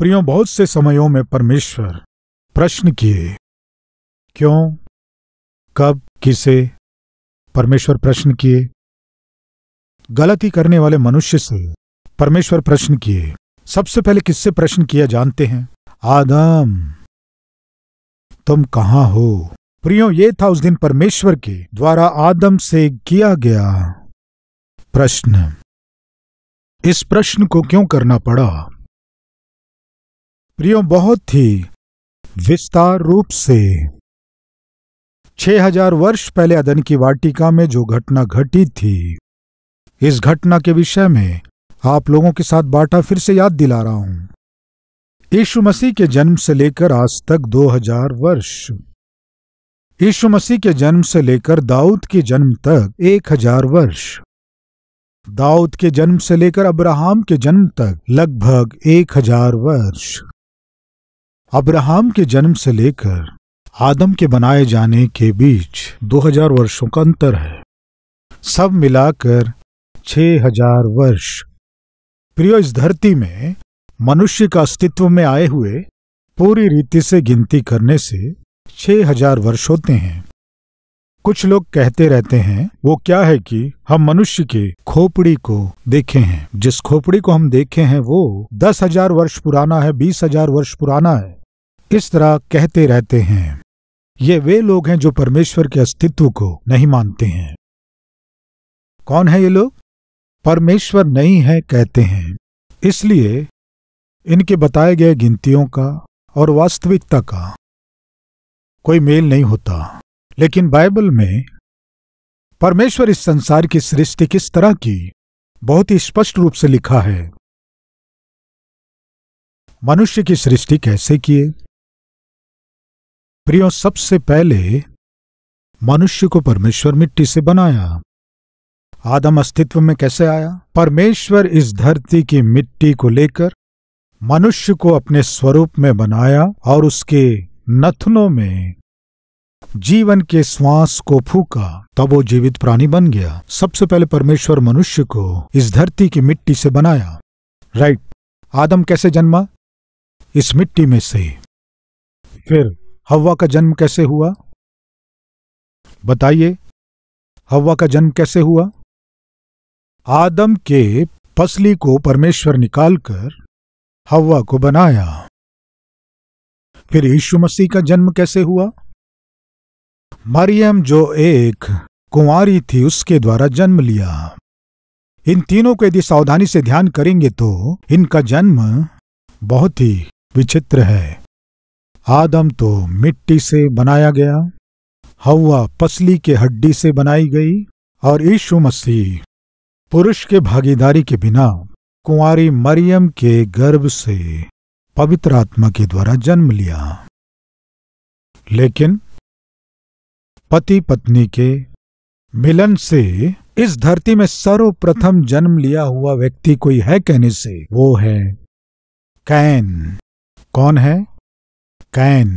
प्रियों, बहुत से समयों में परमेश्वर प्रश्न किए, क्यों, कब, किसे, परमेश्वर प्रश्न किए। गलती करने वाले मनुष्य से परमेश्वर प्रश्न किए। सबसे पहले किससे प्रश्न किया जानते हैं? आदम, तुम कहां हो? प्रियो, ये था उस दिन परमेश्वर के द्वारा आदम से किया गया प्रश्न। इस प्रश्न को क्यों करना पड़ा? प्रियो, बहुत ही विस्तार रूप से 6000 वर्ष पहले अदन की वाटिका में जो घटना घटी थी, इस घटना के विषय में आप लोगों के साथ बाटा फिर से याद दिला रहा हूं। यीशु मसीह के जन्म से लेकर आज तक 2000 वर्ष, यीशु मसीह के जन्म से लेकर दाऊद के जन्म तक 1000 वर्ष, दाऊद के जन्म से लेकर अब्राहम के जन्म तक लगभग 1000 वर्ष, अब्राहम के जन्म से लेकर आदम के बनाए जाने के बीच 2000 वर्षों का अंतर है, सब मिलाकर 6000 वर्ष। प्रियो, इस धरती में मनुष्य का अस्तित्व में आए हुए पूरी रीति से गिनती करने से 6000 वर्ष होते हैं। कुछ लोग कहते रहते हैं, वो क्या है कि हम मनुष्य के खोपड़ी को देखे हैं, जिस खोपड़ी को हम देखे हैं वो 10,000 वर्ष पुराना है, 20,000 वर्ष पुराना है, इस तरह कहते रहते हैं। ये वे लोग हैं जो परमेश्वर के अस्तित्व को नहीं मानते हैं। कौन है ये लोग? परमेश्वर नहीं है कहते हैं। इसलिए इनके बताए गए गिनतियों का और वास्तविकता का कोई मेल नहीं होता। लेकिन बाइबल में परमेश्वर इस संसार की सृष्टि किस तरह की बहुत ही स्पष्ट रूप से लिखा है। मनुष्य की सृष्टि कैसे किए? प्रियो, सबसे पहले मनुष्य को परमेश्वर मिट्टी से बनाया। आदम अस्तित्व में कैसे आया? परमेश्वर इस धरती की मिट्टी को लेकर मनुष्य को अपने स्वरूप में बनाया और उसके नथनों में जीवन के श्वास को फूंका, तब वो जीवित प्राणी बन गया। सबसे पहले परमेश्वर मनुष्य को इस धरती की मिट्टी से बनाया, राइट। आदम कैसे जन्मा? इस मिट्टी में से। फिर हव्वा का जन्म कैसे हुआ? बताइए, हव्वा का जन्म कैसे हुआ? आदम के पसली को परमेश्वर निकालकर हव्वा को बनाया। फिर यीशु मसीह का जन्म कैसे हुआ? मरियम जो एक कुंवारी थी उसके द्वारा जन्म लिया। इन तीनों को यदि सावधानी से ध्यान करेंगे तो इनका जन्म बहुत ही विचित्र है। आदम तो मिट्टी से बनाया गया, हव्वा पसली के हड्डी से बनाई गई और यीशु मसीह पुरुष के भागीदारी के बिना कुंवारी मरियम के गर्भ से पवित्र आत्मा के द्वारा जन्म लिया। लेकिन पति पत्नी के मिलन से इस धरती में सर्वप्रथम जन्म लिया हुआ व्यक्ति कोई है कहने से वो है कैन। कौन है? कैन।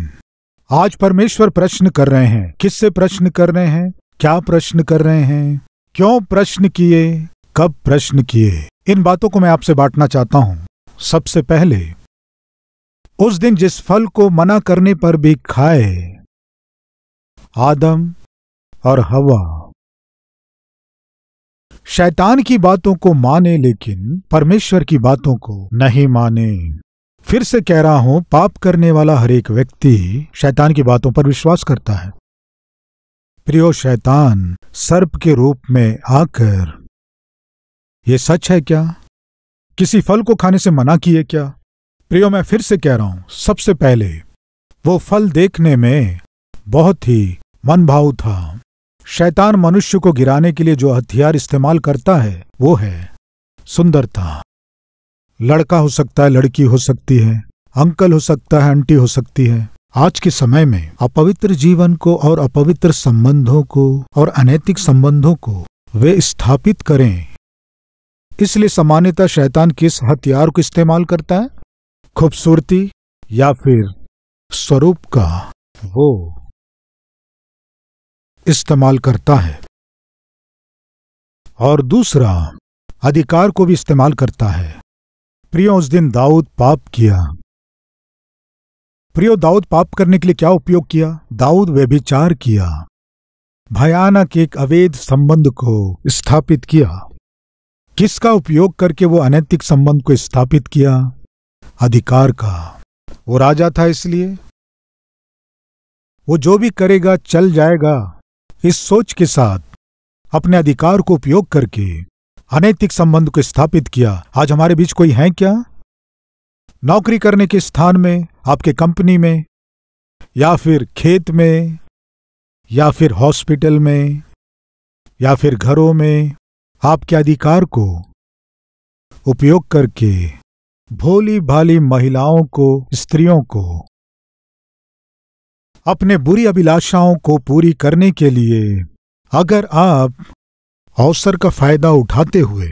आज परमेश्वर प्रश्न कर रहे हैं। किससे प्रश्न कर रहे हैं? क्या प्रश्न कर रहे हैं? क्यों प्रश्न किए? कब प्रश्न किए? इन बातों को मैं आपसे बांटना चाहता हूं। सबसे पहले, उस दिन जिस फल को मना करने पर भी खाए आदम और हवा, शैतान की बातों को माने लेकिन परमेश्वर की बातों को नहीं माने। फिर से कह रहा हूं, पाप करने वाला हर एक व्यक्ति शैतान की बातों पर विश्वास करता है। प्रियो, शैतान सर्प के रूप में आकर, यह सच है क्या? किसी फल को खाने से मना किए क्या? प्रियो, मैं फिर से कह रहा हूं, सबसे पहले वो फल देखने में बहुत ही मनभाऊ था। शैतान मनुष्य को गिराने के लिए जो हथियार इस्तेमाल करता है वो है सुंदरता। लड़का हो सकता है, लड़की हो सकती है, अंकल हो सकता है, आंटी हो सकती है। आज के समय में अपवित्र जीवन को और अपवित्र संबंधों को और अनैतिक संबंधों को वे स्थापित करें, इसलिए सामान्यतः शैतान किस हथियार को इस्तेमाल करता है? खूबसूरती या फिर स्वरूप का वो इस्तेमाल करता है। और दूसरा, अधिकार को भी इस्तेमाल करता है। प्रियो, उस दिन दाऊद पाप किया, प्रियो दाऊद पाप करने के लिए क्या उपयोग किया? दाऊद व्यभिचार किया, भयानक एक अवैध संबंध को स्थापित किया। किसका उपयोग करके वो अनैतिक संबंध को स्थापित किया? अधिकार का। वो राजा था इसलिए वो जो भी करेगा चल जाएगा, इस सोच के साथ अपने अधिकार को उपयोग करके अनैतिक संबंध को स्थापित किया। आज हमारे बीच कोई है क्या? नौकरी करने के स्थान में, आपके कंपनी में, या फिर खेत में, या फिर हॉस्पिटल में, या फिर घरों में आपके अधिकार को उपयोग करके भोली भाली महिलाओं को, स्त्रियों को अपने बुरी अभिलाषाओं को पूरी करने के लिए अगर आप अवसर का फायदा उठाते हुए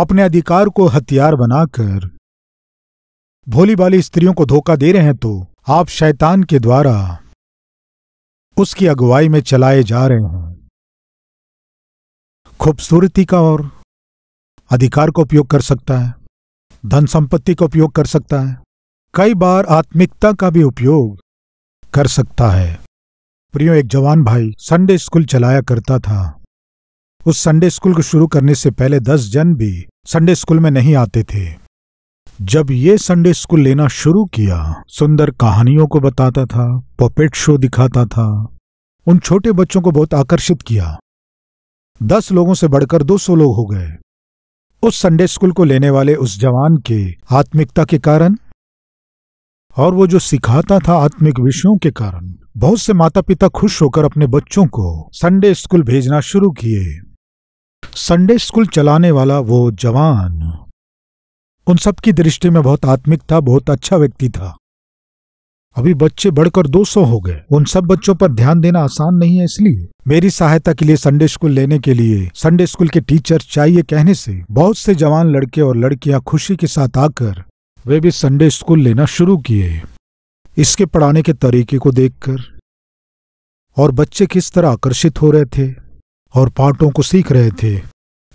अपने अधिकार को हथियार बनाकर भोली भाली स्त्रियों को धोखा दे रहे हैं, तो आप शैतान के द्वारा उसकी अगुवाई में चलाए जा रहे हैं। खूबसूरती का और अधिकार का उपयोग कर सकता है, धन संपत्ति का उपयोग कर सकता है, कई बार आत्मिकता का भी उपयोग कर सकता है। प्रियो, एक जवान भाई संडे स्कूल चलाया करता था। उस संडे स्कूल को शुरू करने से पहले 10 जन भी संडे स्कूल में नहीं आते थे। जब ये संडे स्कूल लेना शुरू किया, सुंदर कहानियों को बताता था, पपेट शो दिखाता था, उन छोटे बच्चों को बहुत आकर्षित किया। 10 लोगों से बढ़कर 200 लोग हो गए। उस संडे स्कूल को लेने वाले उस जवान के आत्मिकता के कारण और वो जो सिखाता था आत्मिक विषयों के कारण बहुत से माता पिता खुश होकर अपने बच्चों को संडे स्कूल भेजना शुरू किए। संडे स्कूल चलाने वाला वो जवान उन सब की दृष्टि में बहुत आत्मिक था, बहुत अच्छा व्यक्ति था। अभी बच्चे बढ़कर 200 हो गए। उन सब बच्चों पर ध्यान देना आसान नहीं है, इसलिए मेरी सहायता के लिए संडे स्कूल लेने के लिए संडे स्कूल के टीचर चाहिए कहने से बहुत से जवान लड़के और लड़कियां खुशी के साथ आकर वे भी संडे स्कूल लेना शुरू किए। इसके पढ़ाने के तरीके को देखकर और बच्चे किस तरह आकर्षित हो रहे थे और पाठों को सीख रहे थे,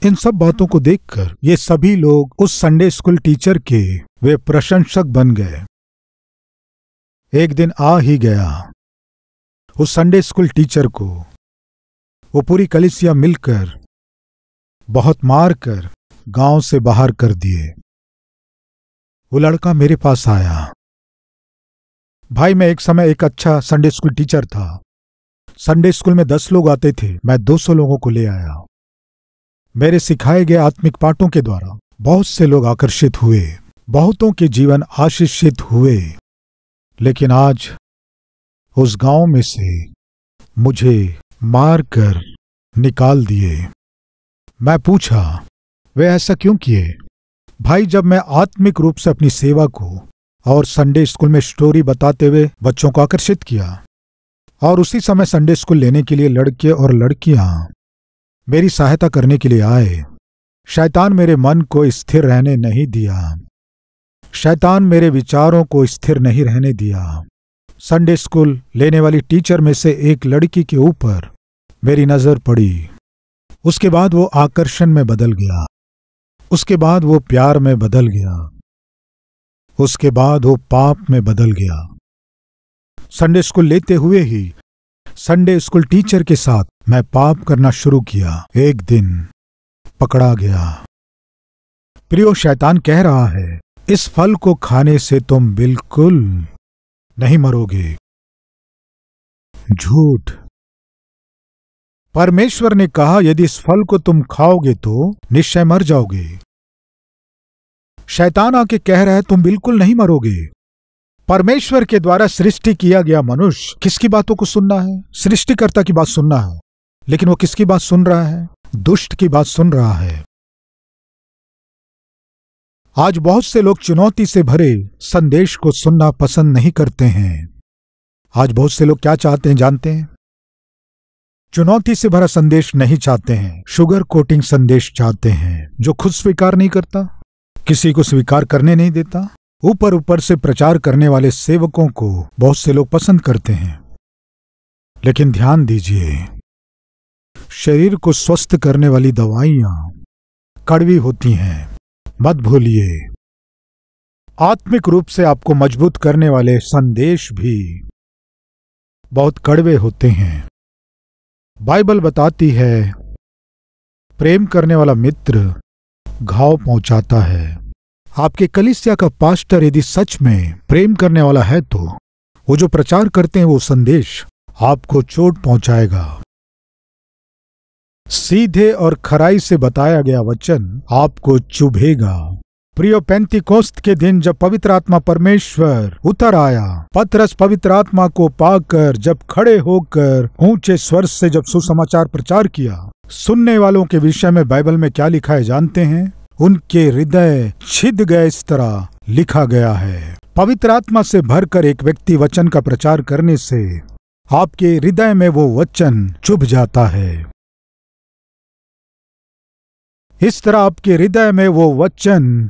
इन सब बातों को देखकर ये सभी लोग उस संडे स्कूल टीचर के वे प्रशंसक बन गए। एक दिन आ ही गया। उस संडे स्कूल टीचर को वो पूरी कलीसिया मिलकर बहुत मार कर गांव से बाहर कर दिए। वो लड़का मेरे पास आया। भाई, मैं एक समय एक अच्छा संडे स्कूल टीचर था। संडे स्कूल में 10 लोग आते थे, मैं 200 लोगों को ले आया। मेरे सिखाए गए आत्मिक पाठों के द्वारा बहुत से लोग आकर्षित हुए, बहुतों के जीवन आशीषित हुए। लेकिन आज उस गांव में से मुझे मार कर निकाल दिए। मैं पूछा, वे ऐसा क्यों किए? भाई, जब मैं आत्मिक रूप से अपनी सेवा को और संडे स्कूल में स्टोरी बताते हुए बच्चों को आकर्षित किया और उसी समय संडे स्कूल लेने के लिए लड़के और लड़कियां मेरी सहायता करने के लिए आए, शैतान मेरे मन को स्थिर रहने नहीं दिया, शैतान मेरे विचारों को स्थिर नहीं रहने दिया। संडे स्कूल लेने वाली टीचर में से एक लड़की के ऊपर मेरी नज़र पड़ी। उसके बाद वो आकर्षण में बदल गया, उसके बाद वो प्यार में बदल गया, उसके बाद वो पाप में बदल गया। संडे स्कूल लेते हुए ही संडे स्कूल टीचर के साथ मैं पाप करना शुरू किया। एक दिन पकड़ा गया। प्रियो, शैतान कह रहा है, इस फल को खाने से तुम बिल्कुल नहीं मरोगे। झूठ। परमेश्वर ने कहा, यदि इस फल को तुम खाओगे तो निश्चय मर जाओगे। शैतान आके कह रहा है, तुम बिल्कुल नहीं मरोगे। परमेश्वर के द्वारा सृष्टि किया गया मनुष्य किसकी बातों को सुनना है? सृष्टिकर्ता की बात सुनना है। लेकिन वो किसकी बात सुन रहा है? दुष्ट की बात सुन रहा है। आज बहुत से लोग चुनौती से भरे संदेश को सुनना पसंद नहीं करते हैं। आज बहुत से लोग क्या चाहते हैं जानते हैं? चुनौती से भरा संदेश नहीं चाहते हैं, शुगर कोटिंग संदेश चाहते हैं, जो खुद स्वीकार नहीं करता, किसी को स्वीकार करने नहीं देता। ऊपर ऊपर से प्रचार करने वाले सेवकों को बहुत से लोग पसंद करते हैं। लेकिन ध्यान दीजिए, शरीर को स्वस्थ करने वाली दवाइयां कड़वी होती हैं, मत भूलिए। आत्मिक रूप से आपको मजबूत करने वाले संदेश भी बहुत कड़वे होते हैं। बाइबल बताती है प्रेम करने वाला मित्र घाव पहुंचाता है। आपके कलीसिया का पास्टर यदि सच में प्रेम करने वाला है तो वो जो प्रचार करते हैं वो संदेश आपको चोट पहुंचाएगा। सीधे और खराई से बताया गया वचन आपको चुभेगा। प्रियो, पेंतीकोस्त के दिन जब पवित्र आत्मा परमेश्वर उतर आया, पतरस पवित्र आत्मा को पाकर जब खड़े होकर ऊंचे स्वर से जब सुसमाचार प्रचार किया, सुनने वालों के विषय में बाइबल में क्या लिखा है जानते हैं? उनके हृदय छिद गए, इस तरह लिखा गया है। पवित्र आत्मा से भरकर एक व्यक्ति वचन का प्रचार करने से आपके हृदय में वो वचन चुभ जाता है। इस तरह आपके हृदय में वो वचन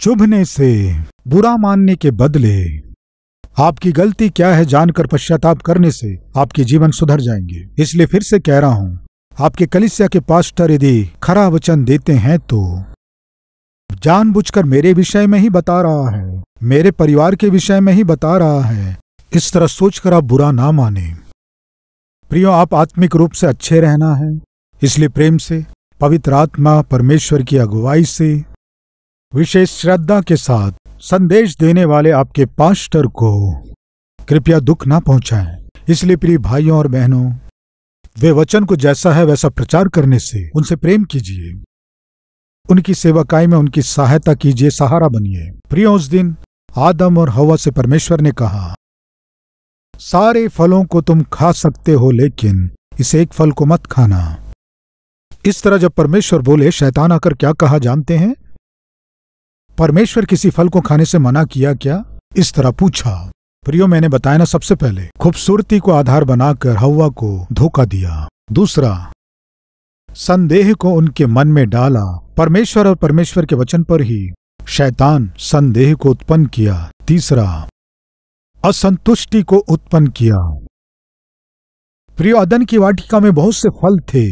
चुभने से बुरा मानने के बदले आपकी गलती क्या है जानकर पश्चाताप करने से आपके जीवन सुधर जाएंगे। इसलिए फिर से कह रहा हूं, आपके कलीसिया के पास्टर यदि खरा वचन देते हैं तो जानबूझकर मेरे विषय में ही बता रहा है, मेरे परिवार के विषय में ही बता रहा है, इस तरह सोचकर आप बुरा ना माने। प्रियो, आप आत्मिक रूप से अच्छे रहना है, इसलिए प्रेम से, पवित्र आत्मा परमेश्वर की अगुवाई से, विशेष श्रद्धा के साथ संदेश देने वाले आपके पास्टर को कृपया दुख ना पहुंचाएं। इसलिए प्रिय भाइयों और बहनों, वे वचन को जैसा है वैसा प्रचार करने से उनसे प्रेम कीजिए, उनकी सेवकाई में उनकी सहायता कीजिए, सहारा बनिए। प्रियो, उस दिन आदम और हवा से परमेश्वर ने कहा, सारे फलों को तुम खा सकते हो लेकिन इस एक फल को मत खाना। इस तरह जब परमेश्वर बोले, शैतान आकर क्या कहा जानते हैं? परमेश्वर किसी फल को खाने से मना किया क्या? इस तरह पूछा। प्रियो, मैंने बताया ना, सबसे पहले खूबसूरती को आधार बनाकर हव्वा को धोखा दिया। दूसरा, संदेह को उनके मन में डाला। परमेश्वर और परमेश्वर के वचन पर ही शैतान संदेह को उत्पन्न किया। तीसरा, असंतुष्टि को उत्पन्न किया। प्रियो, अदन की वाटिका में बहुत से फल थे,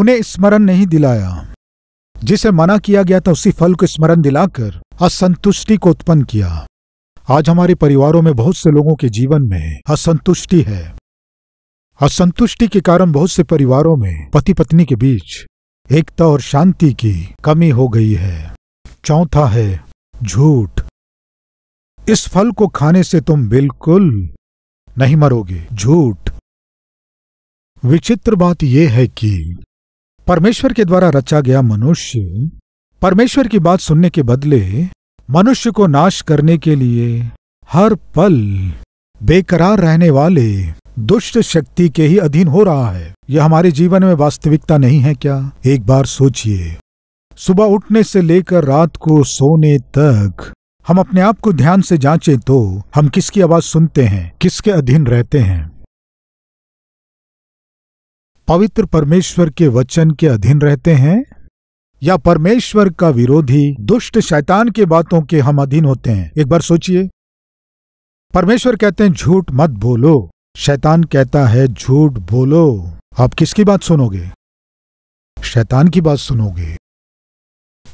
उन्हें स्मरण नहीं दिलाया। जिसे मना किया गया था उसी फल को स्मरण दिलाकर असंतुष्टि को उत्पन्न किया। आज हमारे परिवारों में बहुत से लोगों के जीवन में असंतुष्टि है। असंतुष्टि के कारण बहुत से परिवारों में पति पत्नी के बीच एकता और शांति की कमी हो गई है। चौथा है झूठ। इस फल को खाने से तुम बिल्कुल नहीं मरोगे। झूठ। विचित्र बात यह है कि परमेश्वर के द्वारा रचा गया मनुष्य परमेश्वर की बात सुनने के बदले मनुष्य को नाश करने के लिए हर पल बेकरार रहने वाले दुष्ट शक्ति के ही अधीन हो रहा है। यह हमारे जीवन में वास्तविकता नहीं है क्या? एक बार सोचिए, सुबह उठने से लेकर रात को सोने तक हम अपने आप को ध्यान से जांचें तो हम किसकी आवाज सुनते हैं, किसके अधीन रहते हैं? पवित्र परमेश्वर के वचन के अधीन रहते हैं या परमेश्वर का विरोधी दुष्ट शैतान की बातों के हम अधीन होते हैं? एक बार सोचिए। परमेश्वर कहते हैं झूठ मत बोलो, शैतान कहता है झूठ बोलो। आप किसकी बात सुनोगे? शैतान की बात सुनोगे।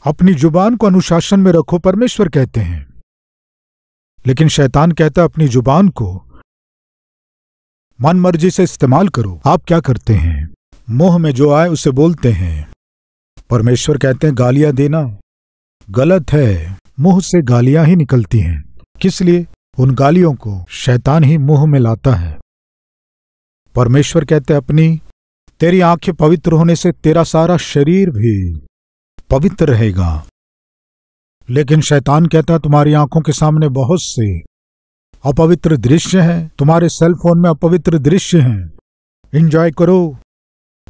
अपनी जुबान को अनुशासन में रखो, परमेश्वर कहते हैं, लेकिन शैतान कहता है अपनी जुबान को मन मर्जी से इस्तेमाल करो। आप क्या करते हैं? मुंह में जो आए उसे बोलते हैं। परमेश्वर कहते हैं गालियां देना गलत है। मुंह से गालियां ही निकलती हैं। किस लिए? उन गालियों को शैतान ही मुंह में लाता है। परमेश्वर कहते हैं अपनी तेरी आंखें पवित्र होने से तेरा सारा शरीर भी पवित्र रहेगा, लेकिन शैतान कहता है तुम्हारी आंखों के सामने बहुत से अपवित्र दृश्य हैं, तुम्हारे सेलफोन में अपवित्र दृश्य हैं, एंजॉय करो।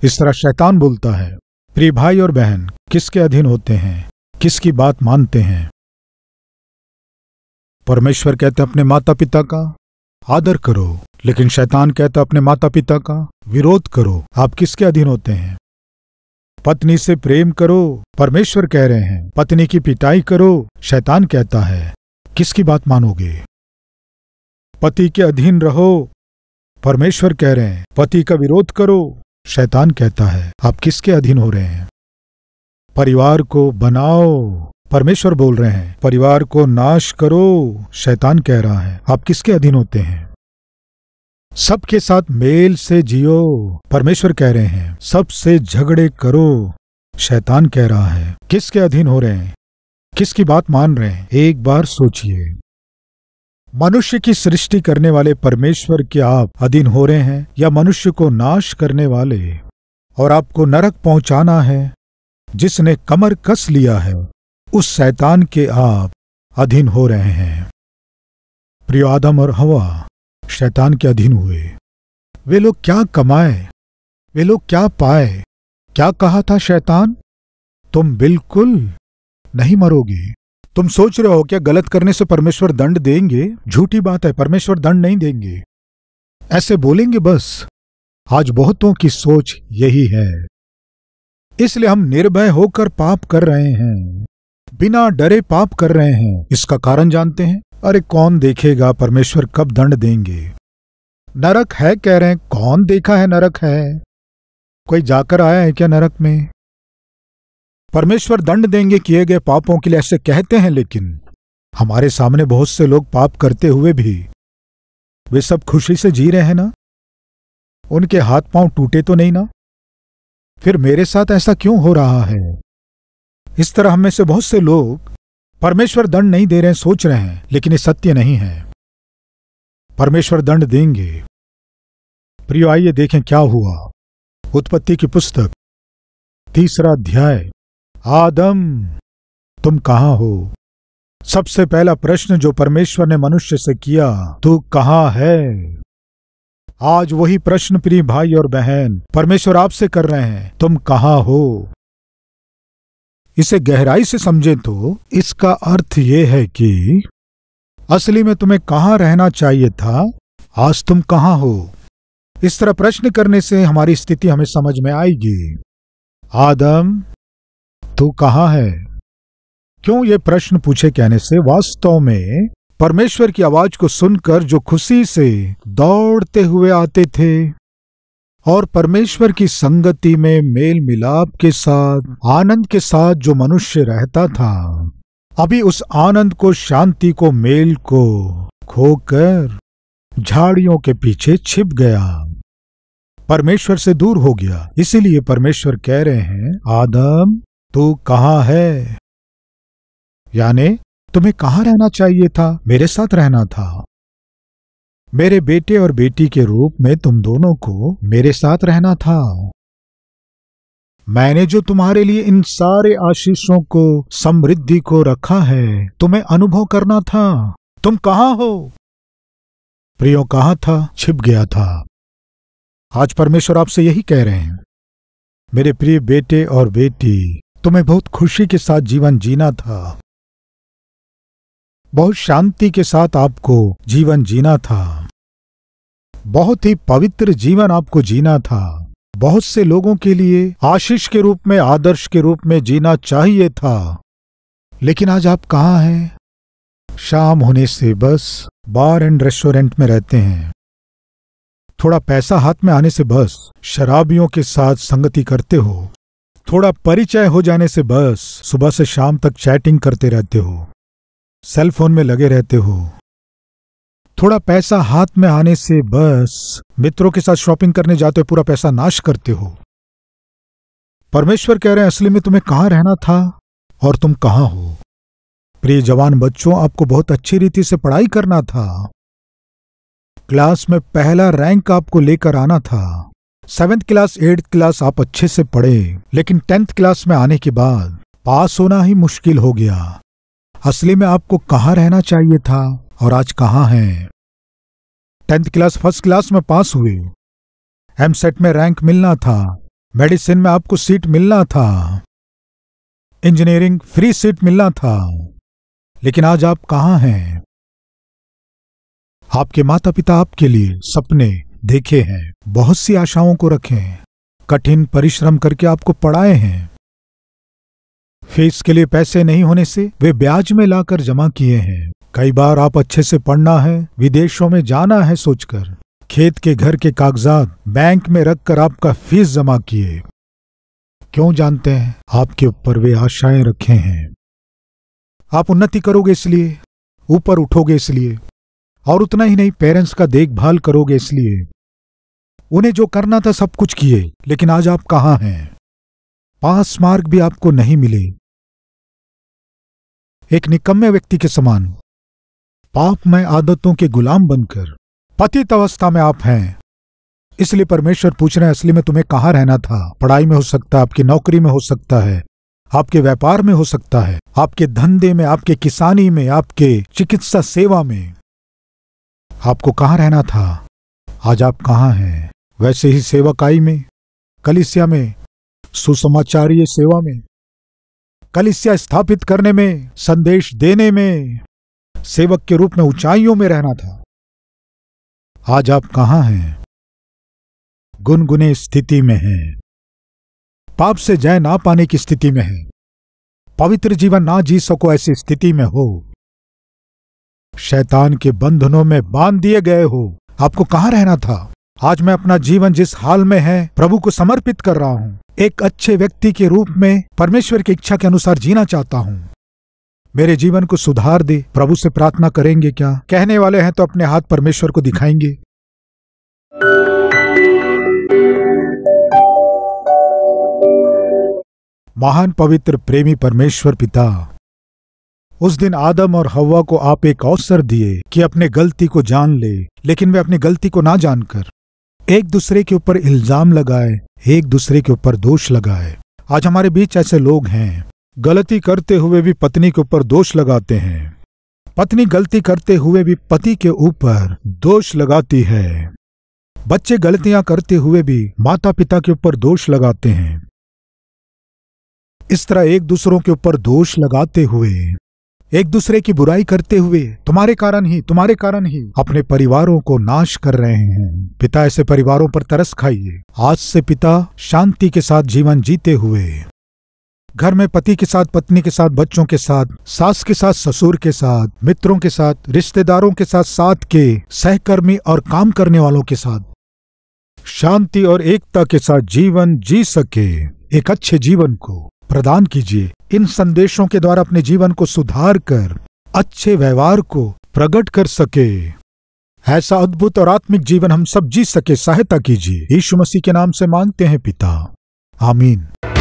इस तरह शैतान बोलता है। प्रिय भाई और बहन, किसके अधीन होते हैं, किसकी बात मानते हैं? परमेश्वर कहते अपने माता पिता का आदर करो, लेकिन शैतान कहता अपने माता पिता का विरोध करो। आप किसके अधीन होते हैं? पत्नी से प्रेम करो, परमेश्वर कह रहे हैं पत्नी की पिटाई करो, शैतान कहता है किसकी बात मानोगे? पति के अधीन रहो, परमेश्वर कह रहे हैं पति का विरोध करो, शैतान कहता है आप किसके अधीन हो रहे हैं? परिवार को बनाओ, परमेश्वर बोल रहे हैं, परिवार को नाश करो। शैतान कह रहा है आप किसके अधीन होते हैं? सबके साथ मेल से जियो। परमेश्वर कह रहे हैं सबसे झगड़े करो। शैतान कह रहा है किसके अधीन हो रहे हैं, किसकी बात मान रहे हैं? एक बार सोचिए, मनुष्य की सृष्टि करने वाले परमेश्वर के आप अधीन हो रहे हैं या मनुष्य को नाश करने वाले? और आपको नरक पहुंचाना है जिसने कमर कस लिया है, उस शैतान के आप अधीन हो रहे हैं। प्रिय आदम और हवा शैतान के अधीन हुए। वे लोग क्या कमाए, वे लोग क्या पाए? क्या कहा था शैतान? तुम बिल्कुल नहीं मरोगे। तुम सोच रहे हो क्या गलत करने से परमेश्वर दंड देंगे? झूठी बात है, परमेश्वर दंड नहीं देंगे, ऐसे बोलेंगे बस। आज बहुतों की सोच यही है, इसलिए हम निर्भय होकर पाप कर रहे हैं, बिना डरे पाप कर रहे हैं। इसका कारण जानते हैं? अरे कौन देखेगा परमेश्वर कब दंड देंगे? नरक है कह रहे हैं, कौन देखा है नरक है? कोई जाकर आया है क्या नरक में? परमेश्वर दंड देंगे किए गए पापों के लिए ऐसे कहते हैं, लेकिन हमारे सामने बहुत से लोग पाप करते हुए भी वे सब खुशी से जी रहे हैं ना? उनके हाथ पांव टूटे तो नहीं ना? फिर मेरे साथ ऐसा क्यों हो रहा है? इस तरह हम में से बहुत से लोग परमेश्वर दंड नहीं दे रहे हैं सोच रहे हैं, लेकिन ये सत्य नहीं है। परमेश्वर दंड देंगे। प्रियो आइए देखें क्या हुआ। उत्पत्ति की पुस्तक 3रा अध्याय। आदम तुम कहाँ हो? सबसे पहला प्रश्न जो परमेश्वर ने मनुष्य से किया, तू कहाँ है? आज वही प्रश्न प्रिय भाई और बहन परमेश्वर आपसे कर रहे हैं, तुम कहाँ हो? इसे गहराई से समझे तो इसका अर्थ यह है कि असली में तुम्हें कहाँ रहना चाहिए था, आज तुम कहाँ हो? इस तरह प्रश्न करने से हमारी स्थिति हमें समझ में आएगी। आदम तू कहाँ है? क्यों ये प्रश्न पूछे कहने से वास्तव में परमेश्वर की आवाज को सुनकर जो खुशी से दौड़ते हुए आते थे और परमेश्वर की संगति में मेल मिलाप के साथ आनंद के साथ जो मनुष्य रहता था, अभी उस आनंद को, शांति को, मेल को खोकर झाड़ियों के पीछे छिप गया, परमेश्वर से दूर हो गया। इसीलिए परमेश्वर कह रहे हैं आदम तू कहाँ है, यानी तुम्हें कहाँ रहना चाहिए था? मेरे साथ रहना था। मेरे बेटे और बेटी के रूप में तुम दोनों को मेरे साथ रहना था। मैंने जो तुम्हारे लिए इन सारे आशीषों को, समृद्धि को रखा है, तुम्हें अनुभव करना था। तुम कहाँ हो? प्रियो कहाँ था? छिप गया था। आज परमेश्वर आपसे यही कह रहे हैं, मेरे प्रिय बेटे और बेटी, तुम्हें बहुत खुशी के साथ जीवन जीना था, बहुत शांति के साथ आपको जीवन जीना था, बहुत ही पवित्र जीवन आपको जीना था, बहुत से लोगों के लिए आशीष के रूप में, आदर्श के रूप में जीना चाहिए था। लेकिन आज आप कहाँ हैं? शाम होने से बस बार एंड रेस्टोरेंट में रहते हैं, थोड़ा पैसा हाथ में आने से बस शराबियों के साथ संगति करते हो, थोड़ा परिचय हो जाने से बस सुबह से शाम तक चैटिंग करते रहते हो, सेल फोन में लगे रहते हो, थोड़ा पैसा हाथ में आने से बस मित्रों के साथ शॉपिंग करने जाते हो, पूरा पैसा नाश करते हो। परमेश्वर कह रहे हैं असली में तुम्हें कहाँ रहना था और तुम कहाँ हो। प्रिय जवान बच्चों, आपको बहुत अच्छी रीति से पढ़ाई करना था, क्लास में पहला रैंक आपको लेकर आना था, 7th क्लास 8th क्लास आप अच्छे से पढ़े, लेकिन 10th क्लास में आने के बाद पास होना ही मुश्किल हो गया। असली में आपको कहाँ रहना चाहिए था और आज कहाँ हैं? 10th क्लास 1st क्लास में पास हुए, MSET में रैंक मिलना था, मेडिसिन में आपको सीट मिलना था, इंजीनियरिंग फ्री सीट मिलना था, लेकिन आज आप कहाँ हैं? आपके माता पिता आपके लिए सपने देखे हैं, बहुत सी आशाओं को रखे हैं, कठिन परिश्रम करके आपको पढ़ाए हैं, फीस के लिए पैसे नहीं होने से वे ब्याज में लाकर जमा किए हैं। कई बार आप अच्छे से पढ़ना है, विदेशों में जाना है सोचकर खेत के घर के कागजात बैंक में रखकर आपका फीस जमा किए। क्यों जानते हैं? आपके ऊपर वे आशाएं रखे हैं, आप उन्नति करोगे इसलिए, ऊपर उठोगे इसलिए, और उतना ही नहीं पेरेंट्स का देखभाल करोगे इसलिए। उन्हें जो करना था सब कुछ किए, लेकिन आज आप कहाँ हैं? पास मार्ग भी आपको नहीं मिले, एक निकम्मे व्यक्ति के समान पाप में आदतों के गुलाम बनकर पतित अवस्था में आप हैं। इसलिए परमेश्वर पूछ रहे हैं, असली में तुम्हें कहाँ रहना था? पढ़ाई में हो सकता है, आपकी नौकरी में हो सकता है, आपके व्यापार में हो सकता है, आपके धंधे में, आपके किसानी में, आपके चिकित्सा सेवा में। आपको कहाँ रहना था? आज आप कहाँ हैं? वैसे ही सेवकाई में, कलीसिया में, सुसमाचारीय सेवा में, कलीसिया स्थापित करने में, संदेश देने में, सेवक के रूप में ऊंचाइयों में रहना था। आज आप कहाँ हैं? गुनगुने स्थिति में हैं, पाप से जय ना पाने की स्थिति में हैं, पवित्र जीवन ना जी सको ऐसी स्थिति में हो, शैतान के बंधनों में बांध दिए गए हो। आपको कहाँ रहना था? आज मैं अपना जीवन जिस हाल में है प्रभु को समर्पित कर रहा हूं। एक अच्छे व्यक्ति के रूप में परमेश्वर की इच्छा के अनुसार जीना चाहता हूं। मेरे जीवन को सुधार दे। प्रभु से प्रार्थना करेंगे क्या? कहने वाले हैं तो अपने हाथ परमेश्वर को दिखाएंगे। महान पवित्र प्रेमी परमेश्वर पिता, उस दिन आदम और हव्वा को आप एक अवसर दिए कि अपने गलती को जान ले, लेकिन वे अपनी गलती को ना जानकर एक दूसरे के ऊपर इल्जाम लगाए, एक दूसरे के ऊपर दोष लगाए। आज हमारे बीच ऐसे लोग हैं, गलती करते हुए भी पत्नी के ऊपर दोष लगाते हैं, पत्नी गलती करते हुए भी पति के ऊपर दोष लगाती है, बच्चे गलतियां करते हुए भी माता पिता के ऊपर दोष लगाते हैं। इस तरह एक दूसरों के ऊपर दोष लगाते हुए, एक दूसरे की बुराई करते हुए, तुम्हारे कारण ही अपने परिवारों को नाश कर रहे हैं। पिता ऐसे परिवारों पर तरस खाइए। आज से पिता शांति के साथ जीवन जीते हुए, घर में पति के साथ, पत्नी के साथ, बच्चों के साथ, सास के साथ, ससुर के साथ, मित्रों के साथ, रिश्तेदारों के साथ, साथ के सहकर्मी और काम करने वालों के साथ शांति और एकता के साथ जीवन जी सके, एक अच्छे जीवन को प्रदान कीजिए। इन संदेशों के द्वारा अपने जीवन को सुधार कर अच्छे व्यवहार को प्रकट कर सके, ऐसा अद्भुत और आत्मिक जीवन हम सब जी सके, सहायता कीजिए। यीशु मसीह के नाम से मांगते हैं पिता, आमीन।